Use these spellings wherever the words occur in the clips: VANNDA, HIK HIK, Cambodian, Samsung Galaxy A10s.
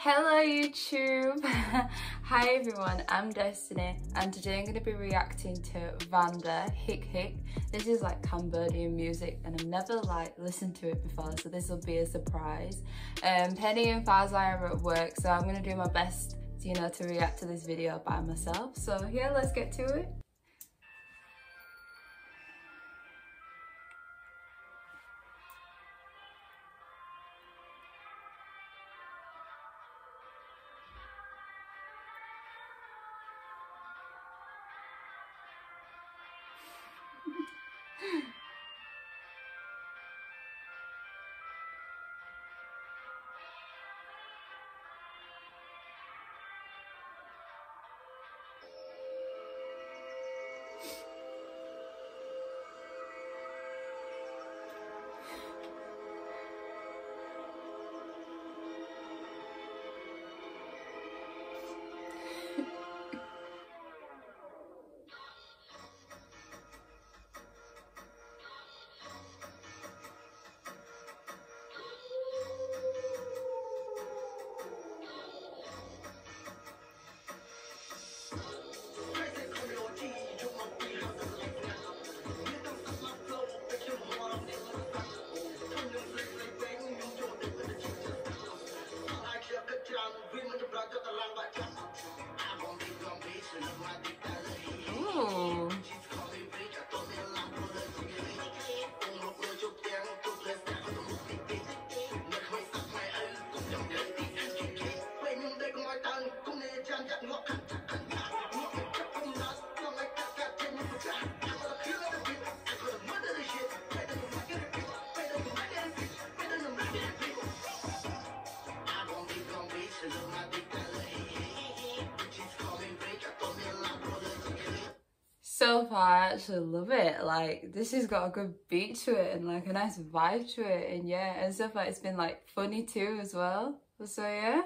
Hello YouTube! Hi everyone, I'm Destiny and today I'm going to be reacting to VANNDA, HIK HIK. This is like Cambodian music and I've never like listened to it before, so this will be a surprise. Penny and Fazai are at work, so I'm going to do my best to react to this video by myself. So yeah, let's get to it. So far I actually love it. Like, this has got a good beat to it and like a nice vibe to it, and yeah, and so far it's been like funny too as well, so yeah.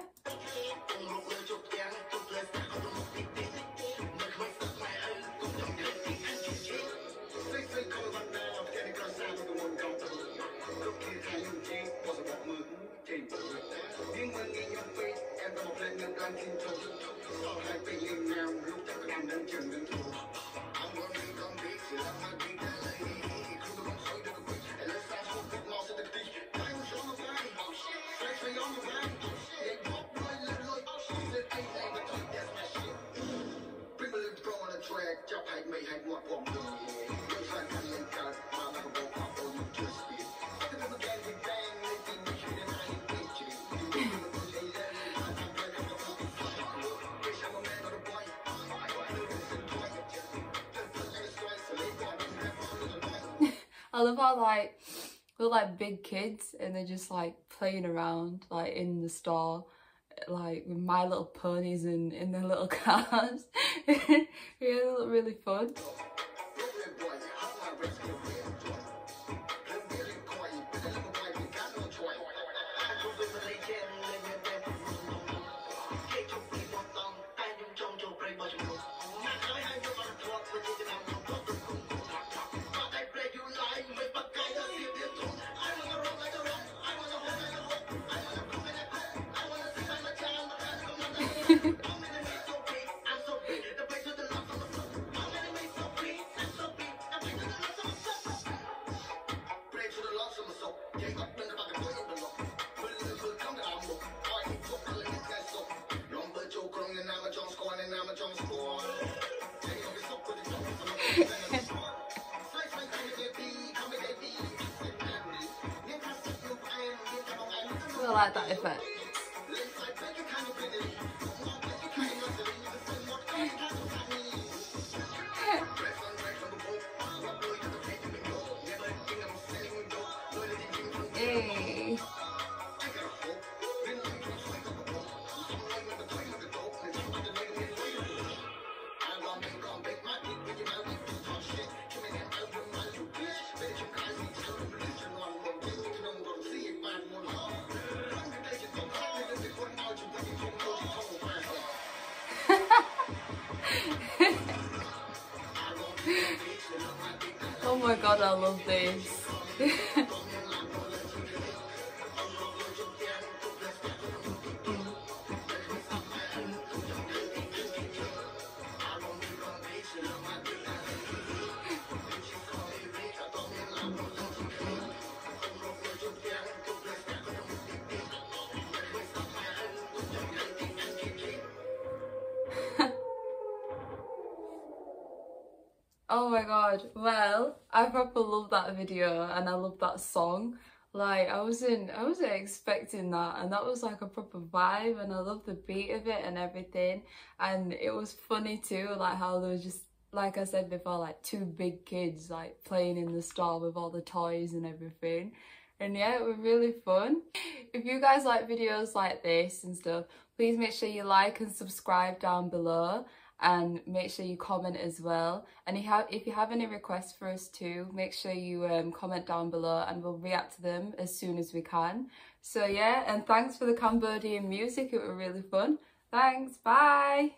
I love how like we're like big kids and they're just like playing around like in the store, like with My Little Ponies and in their little cars. It looked really fun. I like that effect. Hey. Oh my god, I love this. Oh my god, well, I proper love that video and I love that song. Like, I wasn't expecting that, and that was like a proper vibe, and I love the beat of it and everything. And it was funny too, like how there was just, like I said before, like two big kids like playing in the store with all the toys and everything. And yeah, it was really fun. If you guys like videos like this and stuff, please make sure you like and subscribe down below. And make sure you comment as well. And if you have any requests for us too, make sure you comment down below and we'll react to them as soon as we can. So yeah, and thanks for the Cambodian music, it was really fun. Thanks, bye!